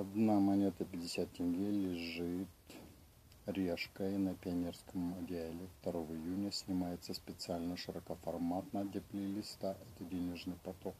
Одна монета 50 тенге лежит решкой на Пионерском аллее. 2 июня снимается специально широкоформатно для плейлиста «Это денежный поток».